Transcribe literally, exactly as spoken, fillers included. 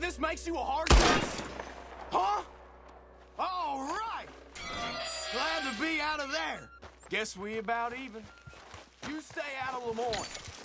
This makes you a hard case? Huh? All right! Glad to be out of there. Guess we about even. You stay out of Lemoyne.